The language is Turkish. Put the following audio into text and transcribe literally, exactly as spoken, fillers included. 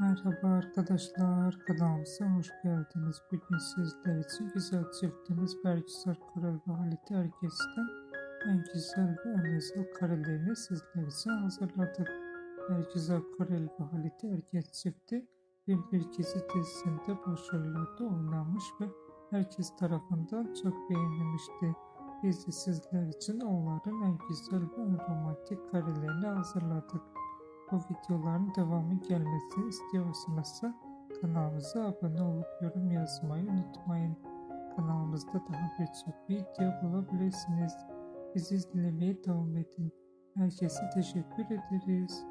Merhaba arkadaşlar, kanalımıza hoş geldiniz. Bugün sizler için güzel çiftimiz Bergüzar Karel ve Halit Erges'ten en güzel ve en özel karelerini sizler için hazırladık. Bergüzar Karel ve Halit Erges çifti Bin Bir Gece dizisinde başrolde oynamış ve herkes tarafından çok beğenilmişti. Biz de sizler için onların en güzel ve en romantik karelerini hazırladık. Bu videoların devamı gelmesini istiyorsanız kanalımıza abone olup yorum yazmayı unutmayın. Kanalımızda daha birçok video bulabilirsiniz. Bizi izlemeye devam edin. Herkese teşekkür ederiz.